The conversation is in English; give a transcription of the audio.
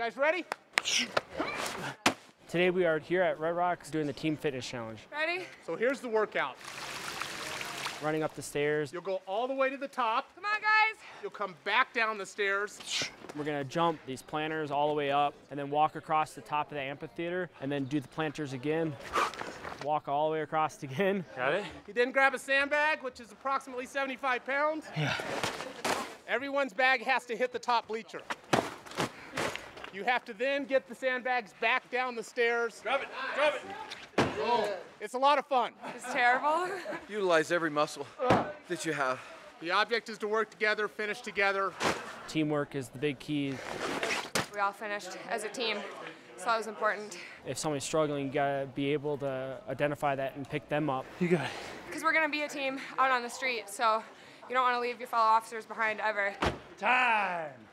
guys ready? Today we are here at Red Rocks doing the team fitness challenge. Ready? So here's the workout. Running up the stairs. You'll go all the way to the top. Come on, guys. You'll come back down the stairs. We're gonna jump these planters all the way up and then walk across the top of the amphitheater and then do the planters again. Walk all the way across again. Got it? You then grab a sandbag, which is approximately 75 pounds. Yeah. Everyone's bag has to hit the top bleacher. You have to then get the sandbags back down the stairs. Grab it, grab it. Oh. It's a lot of fun. It's terrible. Utilize every muscle that you have. The object is to work together, finish together. Teamwork is the big key. We all finished as a team, so it was important. If somebody's struggling, you gotta be able to identify that and pick them up. You got it. Because we're gonna be a team out on the street, so you don't wanna leave your fellow officers behind ever. Time!